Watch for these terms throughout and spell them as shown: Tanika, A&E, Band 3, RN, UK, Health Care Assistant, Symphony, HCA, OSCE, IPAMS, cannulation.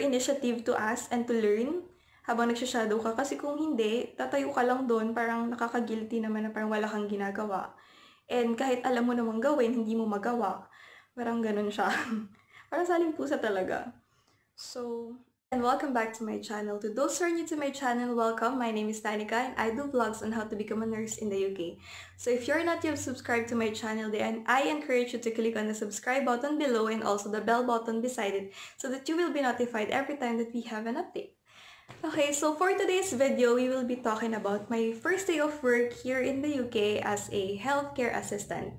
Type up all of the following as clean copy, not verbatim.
initiative to ask and to learn habang nagsha-shadow ka. Kasi kung hindi, tatayo ka lang doon, parang nakaka-guilty naman na parang wala kang ginagawa. And kahit alam mo namang gawin, hindi mo magawa. Parang ganun siya. Parang saling pusa talaga. So, and welcome back to my channel. To those who are new to my channel, welcome. My name is Tanika and I do vlogs on how to become a nurse in the UK. So if you're not yet subscribed to my channel, then I encourage you to click on the subscribe button below and also the bell button beside it so that you will be notified every time that we have an update. Okay, so for today's video, we will be talking about my first day of work here in the UK as a healthcare assistant.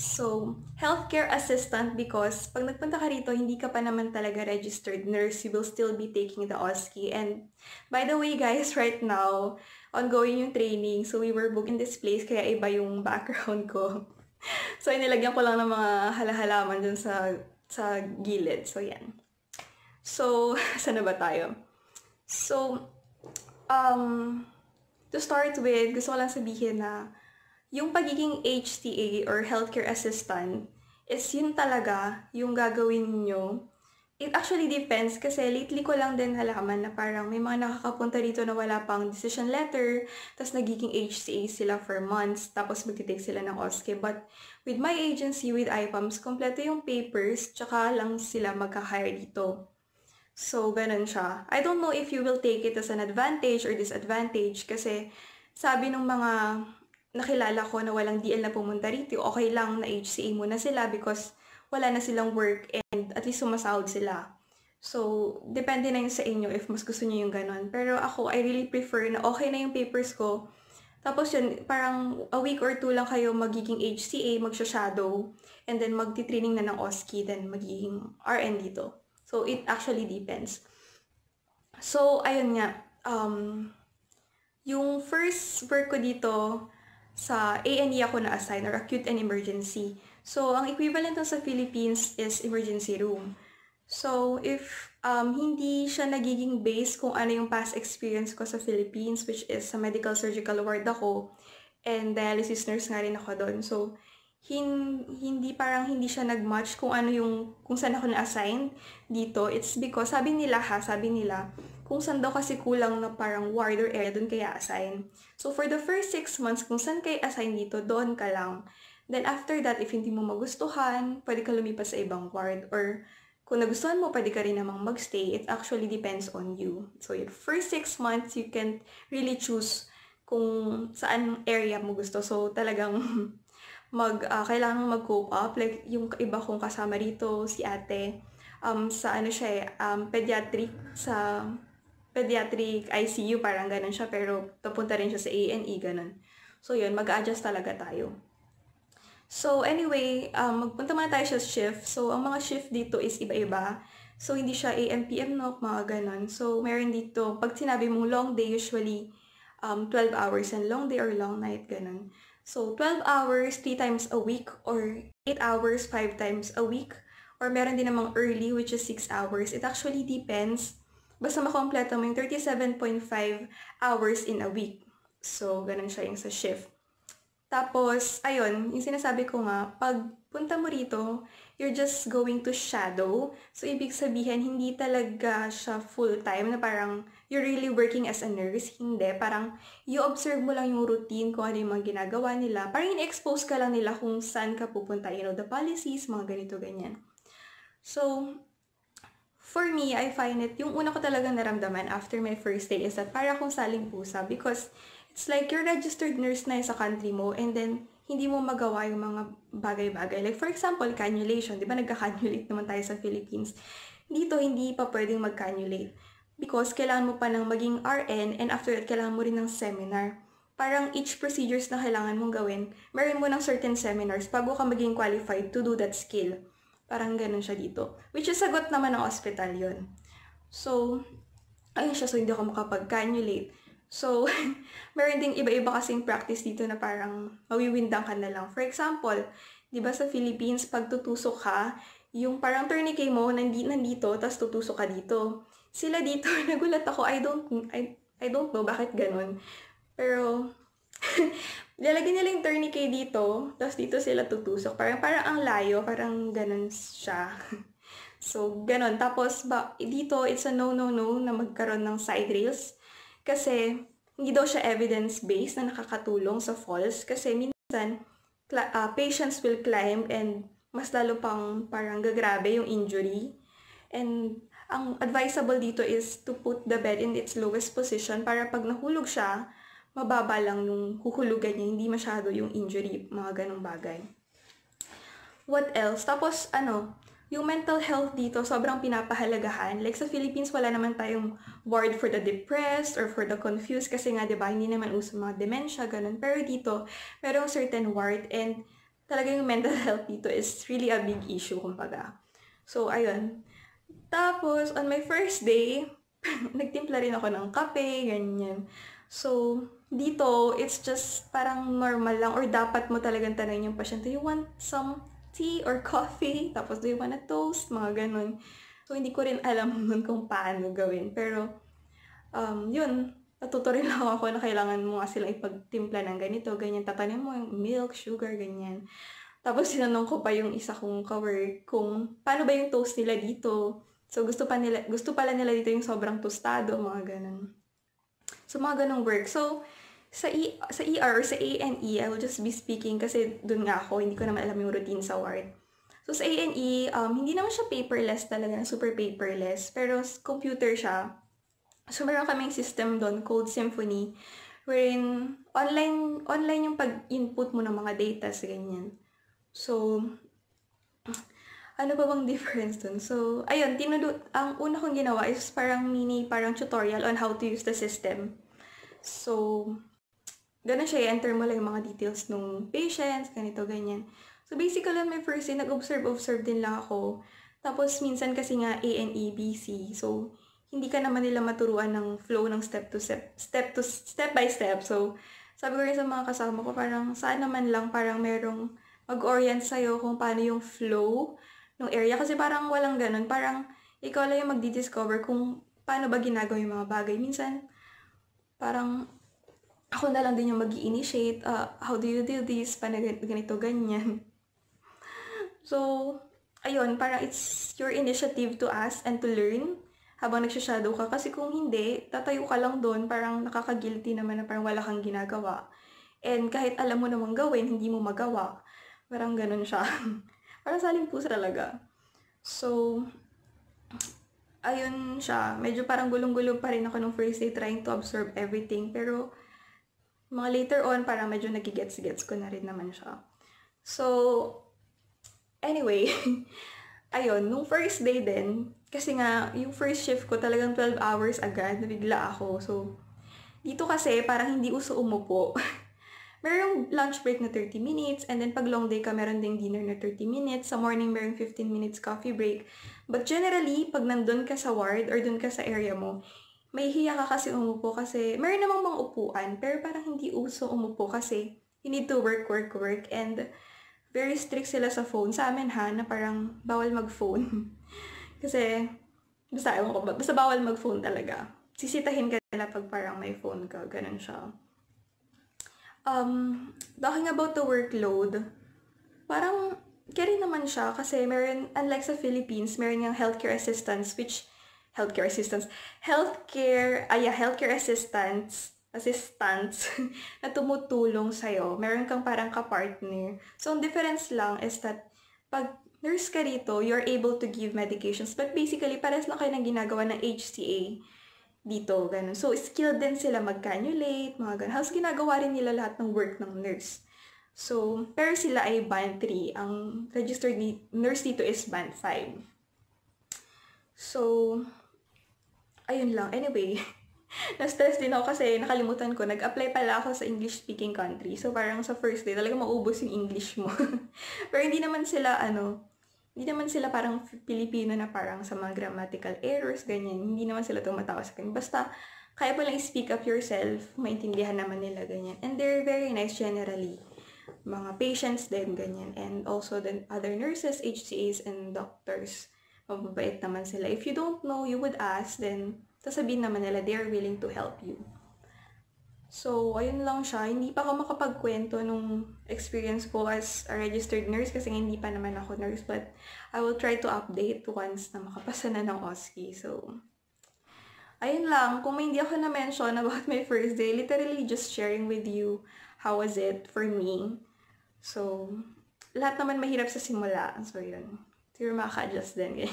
So, healthcare assistant because pag nagpunta ka rito, hindi ka pa naman talaga registered nurse. You will still be taking the OSCE. And by the way guys, right now, ongoing yung training. So, we were booked in this place, kaya iba yung background ko. So, inilagyan ko lang ng mga halahalaman dun sa gilid. So, yan. So, saan na ba tayo? So, to start with, gusto ko lang sabihin na yung pagiging HCA or healthcare assistant is yun talaga yung gagawin nyo. It actually depends kasi lately ko lang din nalaman na parang may mga nakakapunta dito na wala pang decision letter, tapos nagiging HCA sila for months, tapos magtitake sila ng OSCE. But with my agency, with IPAMS, kompleto yung papers, tsaka lang sila magka-hire dito. So, ganun siya. I don't know if you will take it as an advantage or disadvantage kasi sabi ng mga nakilala ko na walang DL na pumunta rito, okay lang na HCA muna sila because wala na silang work and at least sumasahod sila. So, depende na yun sa inyo if mas gusto nyo yung ganun. Pero ako, I really prefer na okay na yung papers ko. Tapos yun, parang a week or two lang kayo magiging HCA, magsha-shadow, and then magti-training na ng OSCE, then magiging RN dito. So, it actually depends. So, ayun nga. Yung first work ko dito, sa A&E ako na-assign, or acute and emergency. So, ang equivalent sa Philippines is emergency room. So, if hindi siya nagiging base kung ano yung past experience ko sa Philippines, which is sa medical surgical ward ako, and dialysis nurse nga rin ako doon. So, hindi parang hindi siya nag-match kung ano yung kung saan ako na-assign dito. It's because sabi nila kung saan daw kasi kulang na parang ward or area, doon kaya assign. So for the first 6 months kung saan kay assign dito, doon ka lang. Then after that, if hindi mo magustuhan, pwede ka lumipas sa ibang ward, or kung nagustuhan mo, pwede ka rin namang magstay. It actually depends on you. So your first 6 months you can really choose kung saan area mo gusto. So talagang kailangan mag-cope up. Like, yung iba kong kasama rito, si ate, sa ano siya, pediatric ICU, parang ganun siya, pero napunta rin siya sa A&E, ganun. So, yun, mag-adjust talaga tayo. So, anyway, magpunta muna tayo sa shift. So, ang mga shift dito is iba-iba. So, hindi siya AM, PM, no? Mga ganun. So, meron dito, pag sinabi mong long day, usually, 12 hours, and long day or long night, ganun. So, 12 hours, 3 times a week, or 8 hours, 5 times a week. Or meron din namang early, which is 6 hours. It actually depends. Basta makompleto mo yung 37.5 hours in a week. So, ganun siya yung sa shift. Tapos, ayun, yung sinasabi ko nga, pag punta mo rito, you're just going to shadow. So, ibig sabihin, hindi talaga siya full-time na parang you're really working as a nurse. Hindi. Parang, you observe mo lang yung routine, kung ano yung mga ginagawa nila. Parang, in-expose ka lang nila kung saan ka pupunta. You know, the policies, mga ganito, ganyan. So, for me, I find it, yung una ko talagang naramdaman after my first day is that para kung saling pusa. Because, it's like, you're registered nurse na sa country mo, and then, hindi mo magawa yung mga bagay-bagay. Like, for example, cannulation. Diba, nagka-cannulate naman tayo sa Philippines. Dito, hindi pa pwedeng mag-cannulate. Because kailangan mo pa ng maging RN, and after that, kailangan mo rin ng seminar. Parang each procedures na kailangan mong gawin, meron mo ng certain seminars bago ka maging qualified to do that skill. Parang ganun siya dito. Which is sagot naman ng hospital yun. So, ayun siya. So, hindi ako makapag-cannulate. So, meron ding iba-iba kasing practice dito na parang mawiwindang ka na lang. For example, di ba sa Philippines, pag tutusok ka, yung parang tourniquet mo, nandito, tapos tutusok ka dito. Sila dito, nagulat ako, I don't know bakit ganun. Pero, lalagyan nila yung tourniquet dito, tapos dito sila tutusok. Parang ang layo, parang ganun siya. So, ganon. Tapos, dito, it's a no-no-no na magkaroon ng side rails. Kasi, hindi daw siya evidence-based na nakakatulong sa falls. Kasi, minsan, patients will climb and mas lalo pang parang gagrabe yung injury. And, ang advisable dito is to put the bed in its lowest position para pag nahulog siya, mababa lang yung huhulugan niya, hindi masyado yung injury, mga ganong bagay. What else? Tapos, ano, yung mental health dito, sobrang pinapahalagahan. Like sa Philippines, wala naman tayong ward for the depressed or for the confused kasi nga, diba, hindi naman uso mga dementia, ganun. Pero dito, merong certain ward and talaga yung mental health dito is really a big issue, kumbaga. So, ayun. Tapos, on my first day, nagtimpla rin ako ng kape, ganyan. So, dito, it's just parang normal lang or dapat mo talagang tanongin yung pasyente, do you want some tea or coffee? Tapos, do you want a toast? Mga ganun. So, hindi ko rin alam nun kung paano gawin. Pero, yun, natuto rin ako na kailangan mo nga silang ipagtimpla ng ganito, ganyan. Tatanin mo yung milk, sugar, ganyan. Tapos, sinanong ko pa yung isa kong kawork kung paano ba yung toast nila dito. So, gusto pala nila dito yung sobrang tostado, mga ganun. So, mga ganong work. So, sa ER or sa A&E, I will just be speaking kasi dun nga ako, hindi ko naman alam yung routine sa ward. So, sa A&E, hindi naman siya paperless talaga, super paperless, pero computer siya. So, meron kaming system dun, called Symphony, wherein online yung pag-input mo ng mga data sa ganyan. So, ano ba bang difference dun? So, ayun, ang una kong ginawa is parang parang tutorial on how to use the system. So, ganun siya, i-enter mo lang yung mga details ng patients, ganito, ganyan. So, basically, on my first day, nag-observe din lang ako. Tapos, minsan kasi nga A&E, BC. So, hindi ka naman nila maturuan ng flow ng step by step. So, sabi ko rin sa mga kasama ko, parang saan naman lang, parang merong mag-orient sa'yo kung paano yung flow ng area. Kasi parang walang ganun. Parang ikaw lang yung magdi-discover kung paano ba ginagawa yung mga bagay. Minsan, parang ako na lang din yung mag-i-initiate. How do you do this? Paano ganito, ganyan. So, ayun. Parang it's your initiative to ask and to learn habang nagsashadow ka. Kasi kung hindi, tatayo ka lang doon. Parang nakaka-guilty naman na parang wala kang ginagawa. And kahit alam mo namang gawin, hindi mo magawa. Parang ganun siya. Parang saling pusa talaga. So, ayun siya. Medyo parang gulong-gulo pa rin ako nung first day trying to absorb everything. Pero, mga later on, parang medyo nagigets-gets ko na rin naman siya. So, anyway, ayun, nung first day din, kasi nga, yung first shift ko talagang 12 hours agad, nabigla ako. So, dito kasi, parang hindi uso umupo. Merong lunch break na 30 minutes, and then pag long day ka, meron ding dinner na 30 minutes. Sa morning, merong 15 minutes coffee break. But generally, pag nandun ka sa ward or dun ka sa area mo, may hiya ka kasi umupo kasi meron namang mga upuan, pero parang hindi uso umupo kasi you need to work. And very strict sila sa phone. Sa amin ha, na parang bawal mag-phone. Kasi, basta bawal mag-phone talaga. Sisitahin ka nila pag parang may phone ka. Ganun siya. Talking about the workload, parang carry naman siya kasi meron, unlike sa Philippines, meron yung healthcare assistants na tumutulong sa'yo. Meron kang parang kapartner. So, ang difference lang is that pag nurse ka rito, you're able to give medications. But basically, parehas lang kayo ng ginagawa ng HCA. Dito, ganun. So, skilled din sila mag-cannulate, mga ganun. Halos ginagawa rin nila lahat ng work ng nurse. So, pero sila ay band 3. Ang registered nurse dito is band 5. So, ayun lang. Anyway, na-stress din ako kasi nakalimutan ko. Nag-apply pala ako sa English-speaking country. So, parang sa first day, talaga maubos yung English mo. Pero hindi naman sila, parang Pilipino na parang sa mga grammatical errors, ganyan. Hindi naman sila tumatawa sa akin. Basta, kaya po lang i-speak up yourself, maintindihan naman nila, ganyan. And they're very nice generally. Mga patients din, ganyan. And also the other nurses, HCAs, and doctors. Mababait naman sila. If you don't know, you would ask, then sasabihin naman nila, they are willing to help you. So, ayun lang siya. Hindi pa ako makapagkwento nung experience ko as a registered nurse kasi hindi pa naman ako nurse. But, I will try to update once na makapasa na ng OSCE. So, ayun lang. Kung may hindi ako na-mention about my first day, literally just sharing with you how was it for me. So, lahat naman mahirap sa simula. So, yun. Siguro maka-adjust din.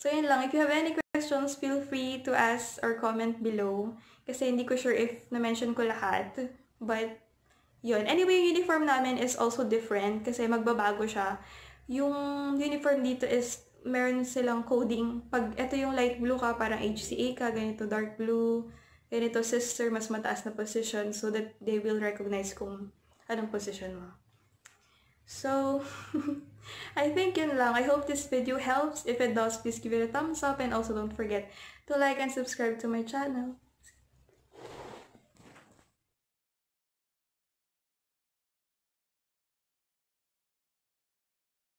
So, yun lang. If you have any questions, feel free to ask or comment below. Kasi hindi ko sure if na-mention ko lahat. But, yun. Anyway, yung uniform namin is also different kasi magbabago siya. Yung uniform dito is, meron silang coding. Pag ito yung light blue ka, parang HCA ka, ganito dark blue, ganito sister, mas mataas na position so that they will recognize kung anong position mo. So, I think yun lang. I hope this video helps. If it does, please give it a thumbs up and also don't forget to like and subscribe to my channel.